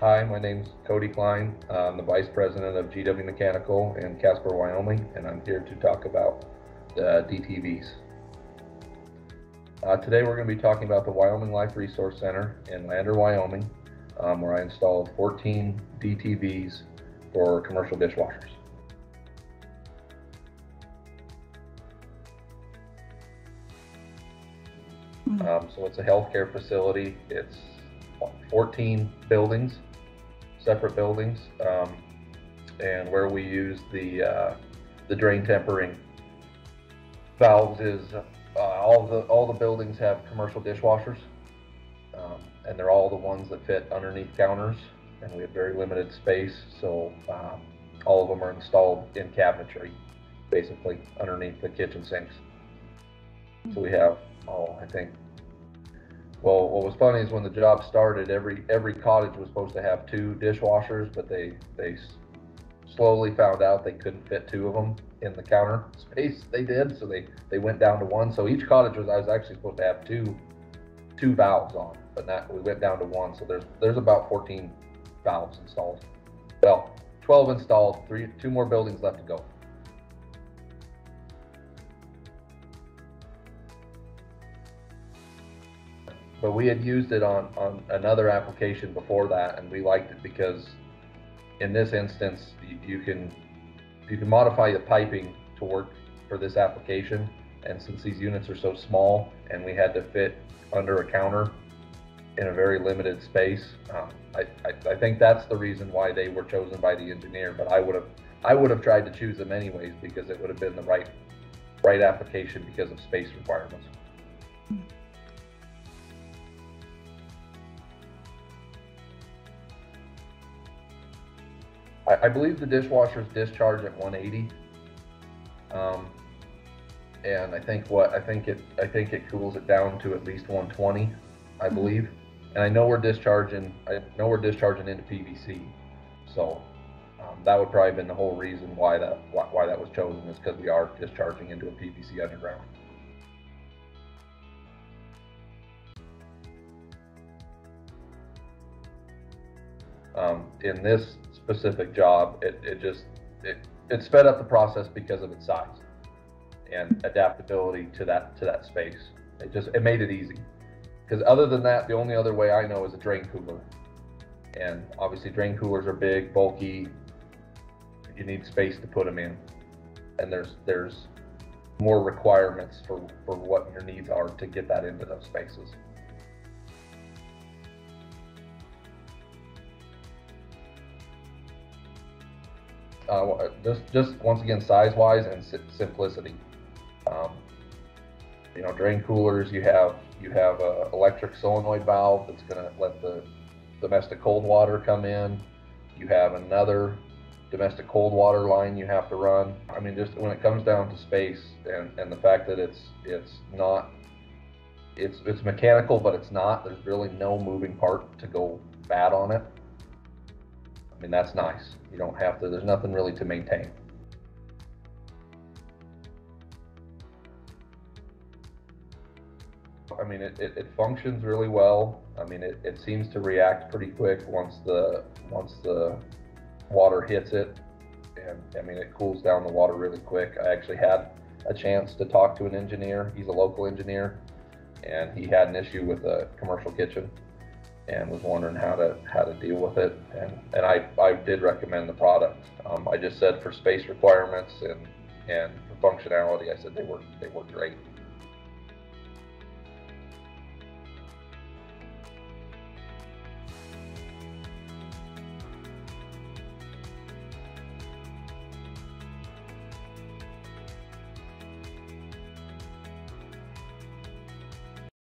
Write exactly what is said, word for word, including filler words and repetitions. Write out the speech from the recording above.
Hi, my name's Cody Cline. I'm the Vice President of G W Mechanical in Casper, Wyoming, and I'm here to talk about the D T Vs. Uh, today we're going to be talking about the Wyoming Life Resource Center in Lander, Wyoming, um, where I installed fourteen D T Vs for commercial dishwashers. Um, so it's a healthcare facility. It's fourteen buildings, separate buildings, um, and where we use the uh, the drain tempering valves is uh, all the all the buildings have commercial dishwashers, um, and they're all the ones that fit underneath counters, and we have very limited space, so um, all of them are installed in cabinetry, basically underneath the kitchen sinks. So we have, oh, I think. Well, what was funny is when the job started, every every cottage was supposed to have two dishwashers, but they they slowly found out they couldn't fit two of them in the counter space they did, so they they went down to one. So each cottage was I was actually supposed to have two two valves on, but not we went down to one. So there's there's about fourteen valves installed. Well, twelve installed, three two more buildings left to go. But we had used it on, on another application before that, and we liked it because in this instance, you, you can you can modify the piping to work for this application. And since these units are so small and we had to fit under a counter in a very limited space, um, I, I, I think that's the reason why they were chosen by the engineer. But I would have I would have tried to choose them anyways because it would have been the right right application because of space requirements. I believe the dishwashers discharge at one eighty, um, and I think what I think it I think it cools it down to at least one twenty, I believe. And I know we're discharging I know we're discharging into P V C, so um, that would probably have been the whole reason why that why, why that was chosen is because we are discharging into a P V C underground. Um, in this specific job, it, it just it, it sped up the process because of its size and adaptability to that to that space. It just it made it easy. Because other than that, the only other way I know is a drain cooler, and obviously drain coolers are big, bulky. You need space to put them in, and there's there's more requirements for for what your needs are to get that into those spaces. Uh, just, just once again, size-wise and si simplicity. Um, you know, drain coolers. You have you have a electric solenoid valve that's going to let the domestic cold water come in. You have another domestic cold water line you have to run. I mean, just when it comes down to space and, and the fact that it's it's not it's it's mechanical, but it's not. There's really no moving part to go bad on it. I mean, that's nice. You don't have to, there's nothing really to maintain. I mean, it, it, it functions really well. I mean, it, it seems to react pretty quick once the, once the water hits it. And I mean, it cools down the water really quick. I actually had a chance to talk to an engineer. He's a local engineer, and he had an issue with a commercial kitchen and was wondering how to how to deal with it, and and I, I did recommend the product. Um, I just said for space requirements and and for functionality, I said they worked they worked great.